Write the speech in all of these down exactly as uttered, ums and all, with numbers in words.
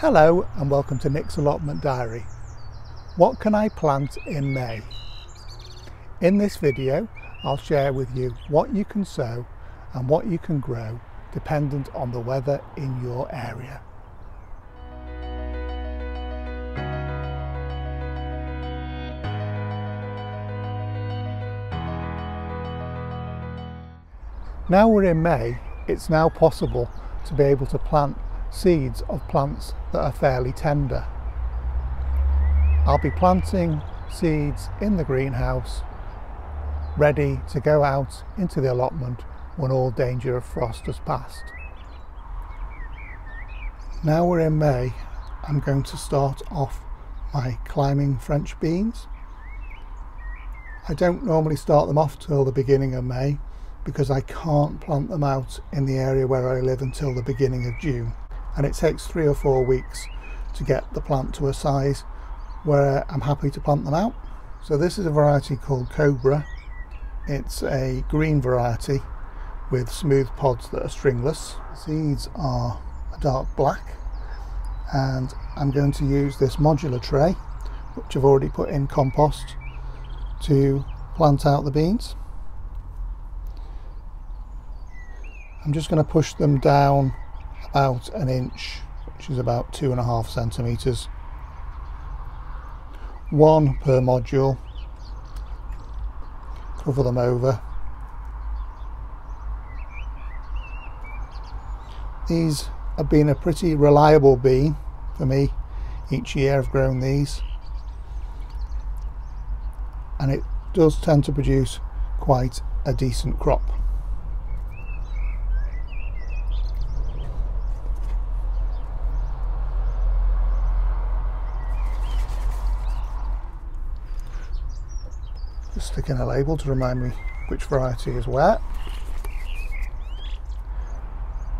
Hello and welcome to Nick's Allotment Diary. What can I plant in May? In this video I'll share with you what you can sow and what you can grow dependent on the weather in your area. Now we're in May, it's now possible to be able to plant seeds of plants that are fairly tender. I'll be planting seeds in the greenhouse, ready to go out into the allotment when all danger of frost has passed. Now we're in May, I'm going to start off my climbing French beans. I don't normally start them off till the beginning of May because I can't plant them out in the area where I live until the beginning of June. And it takes three or four weeks to get the plant to a size where I'm happy to plant them out. So this is a variety called Cobra. It's a green variety with smooth pods that are stringless. The seeds are a dark black, and I'm going to use this modular tray, which I've already put in compost, to plant out the beans. I'm just going to push them down about an inch, which is about two and a half centimeters, one per module. Cover them over. These have been a pretty reliable bean for me. Each year I've grown these, and it does tend to produce quite a decent crop. Just sticking a label to remind me which variety is where.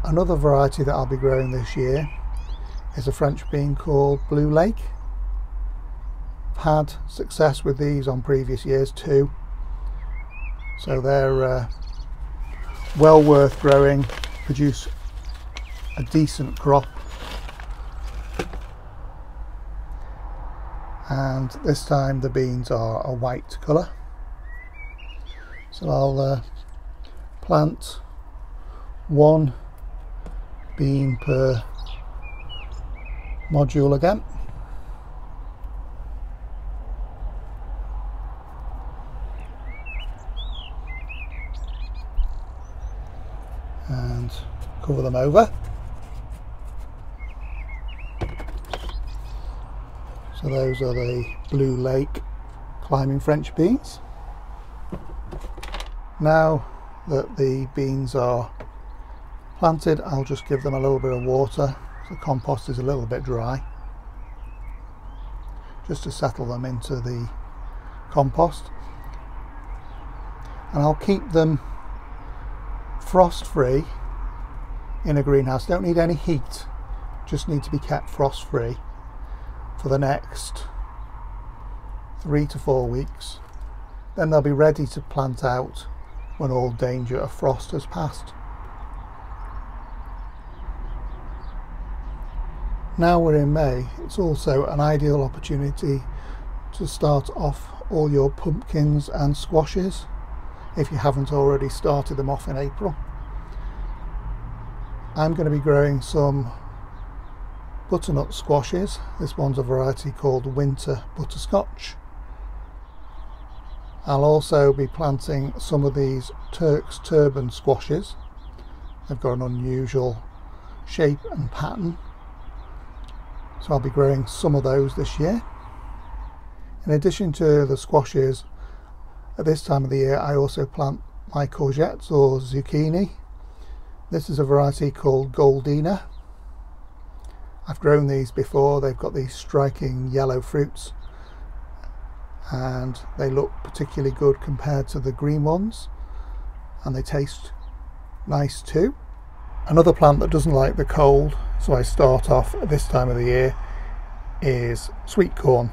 Another variety that I'll be growing this year is a French bean called Blue Lake. I've had success with these on previous years too, so they're uh, well worth growing, produce a decent crop, and this time the beans are a white colour. So I'll uh, plant one bean per module again. And cover them over . So those are the Blue Lake climbing French beans. Now that the beans are planted, I'll just give them a little bit of water. The compost is a little bit dry, just to settle them into the compost, and I'll keep them frost free in a greenhouse. Don't need any heat, just need to be kept frost free for the next three to four weeks. Then they'll be ready to plant out when all danger of frost has passed. Now we're in May, it's also an ideal opportunity to start off all your pumpkins and squashes if you haven't already started them off in April. I'm going to be growing some butternut squashes. This one's a variety called Winter Butterscotch. I'll also be planting some of these Turks Turban squashes. They've got an unusual shape and pattern, so I'll be growing some of those this year. In addition to the squashes, at this time of the year I also plant my courgettes or zucchini. This is a variety called Goldena. I've grown these before. They've got these striking yellow fruits and they look particularly good compared to the green ones, and they taste nice too. Another plant that doesn't like the cold, so I start off at this time of the year, is sweet corn.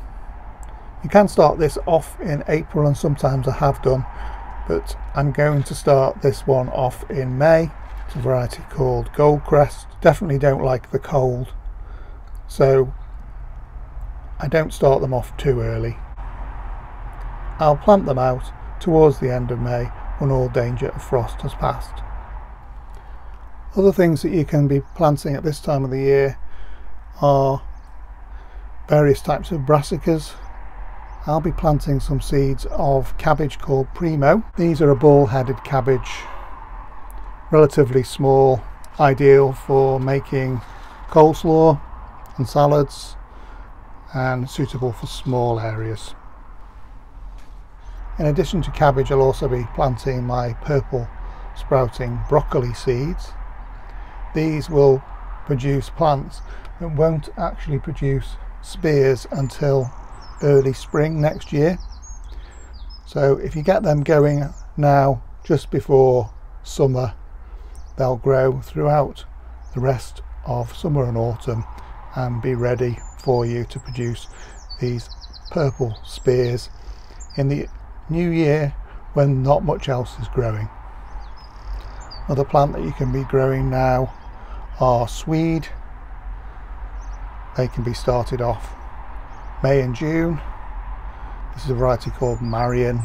You can start this off in April, and sometimes I have done, but I'm going to start this one off in May. It's a variety called Goldcrest. Definitely don't like the cold, so I don't start them off too early. I'll plant them out towards the end of May when all danger of frost has passed. Other things that you can be planting at this time of the year are various types of brassicas. I'll be planting some seeds of cabbage called Primo. These are a ball-headed cabbage, relatively small, ideal for making coleslaw and salads, and suitable for small areas. In addition to cabbage, I'll also be planting my purple sprouting broccoli seeds. These will produce plants that won't actually produce spears until early spring next year, so if you get them going now just before summer, they'll grow throughout the rest of summer and autumn and be ready for you to produce these purple spears in the new year when not much else is growing. Another plant that you can be growing now are swede. They can be started off May and June. This is a variety called Marian,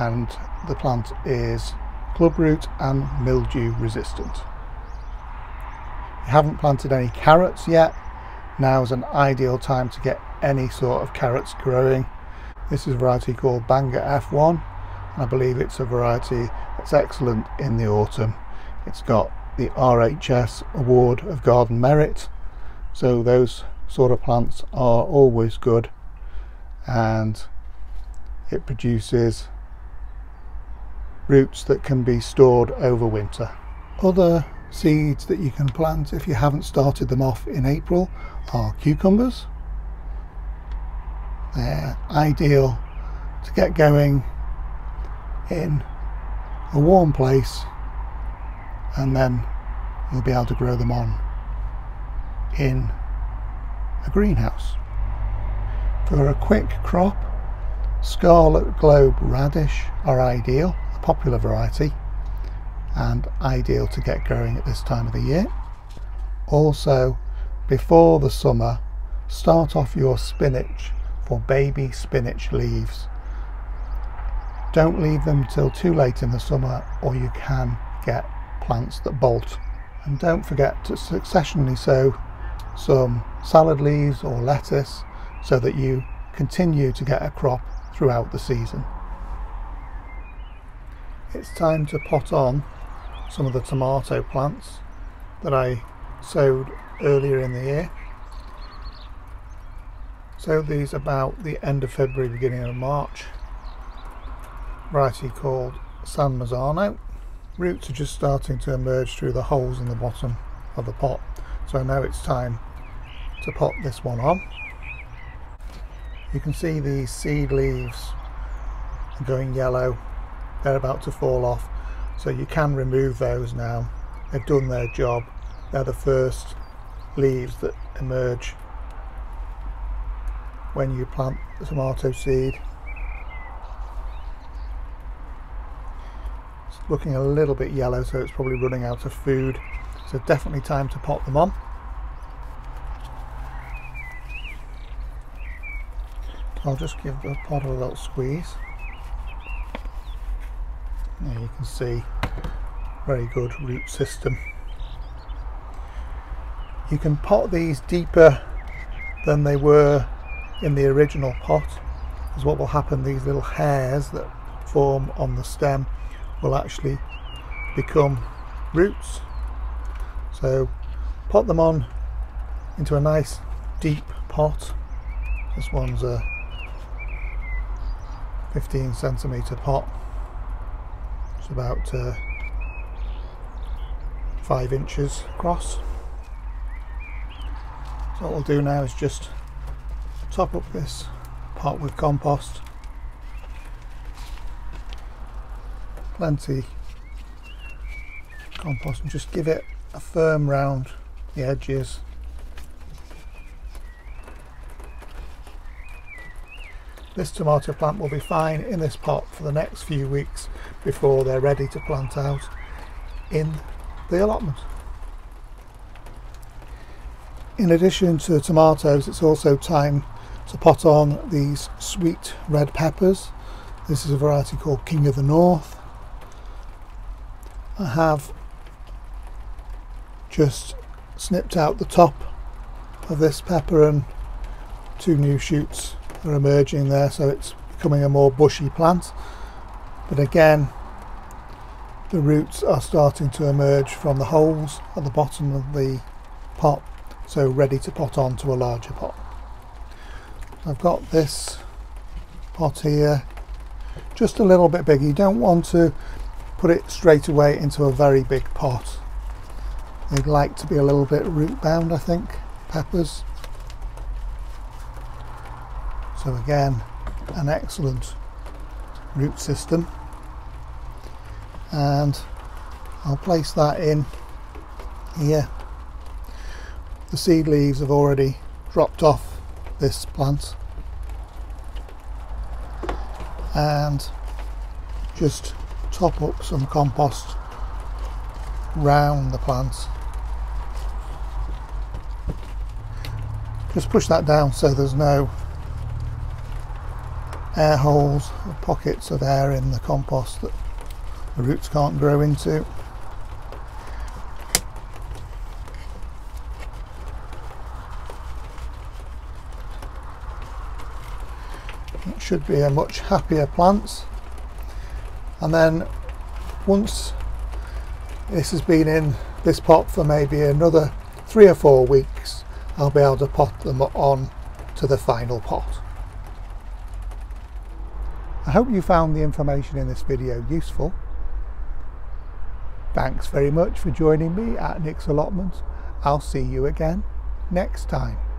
and the plant is clubroot and mildew resistant. If you haven't planted any carrots yet, now's an ideal time to get any sort of carrots growing. This is a variety called Bangor F one, and I believe it's a variety that's excellent in the autumn. It's got the R H S Award of Garden Merit, so those sort of plants are always good, and it produces roots that can be stored over winter. Other seeds that you can plant if you haven't started them off in April are cucumbers. They're ideal to get going in a warm place, and then you'll be able to grow them on in a greenhouse. For a quick crop, Scarlet Globe radish are ideal, a popular variety and ideal to get growing at this time of the year. Also, before the summer, start off your spinach for baby spinach leaves. Don't leave them till too late in the summer, or you can get plants that bolt. And don't forget to successionally sow some salad leaves or lettuce so that you continue to get a crop throughout the season. It's time to pot on some of the tomato plants that I sowed earlier in the year. Sowed these about the end of February, beginning of March. Variety called San Marzano. Roots are just starting to emerge through the holes in the bottom of the pot, so now it's time to pot this one on. You can see these seed leaves are going yellow, they're about to fall off, so you can remove those now. They've done their job, they're the first leaves that emerge when you plant the tomato seed. It's looking a little bit yellow, so it's probably running out of food, so definitely time to pot them on. I'll just give the pot a little squeeze. There you can see, very good root system. You can pot these deeper than they were in the original pot, because what will happen, these little hairs that form on the stem will actually become roots. So pot them on into a nice deep pot. This one's a fifteen centimetre pot, it's about uh, five inches across. So what we'll do now is just top up this pot with compost. Plenty of compost, and just give it a firm round the edges. This tomato plant will be fine in this pot for the next few weeks before they're ready to plant out in the allotment. In addition to the tomatoes, it's also time to pot on these sweet red peppers. This is a variety called King of the North. I have just snipped out the top of this pepper and two new shoots are emerging there, so it's becoming a more bushy plant. But again, the roots are starting to emerge from the holes at the bottom of the pot, so ready to pot onto a larger pot. I've got this pot here just a little bit bigger. You don't want to put it straight away into a very big pot. They'd like to be a little bit root bound, I think, peppers. So again, an excellent root system, and I'll place that in here. The seed leaves have already dropped off this plant, and just top up some compost round the plant. Just push that down so there's no air holes or pockets of air in the compost that the roots can't grow into. It should be a much happier plant. And then once this has been in this pot for maybe another three or four weeks, I'll be able to pot them on to the final pot. I hope you found the information in this video useful. Thanks very much for joining me at Nick's Allotment. I'll see you again next time.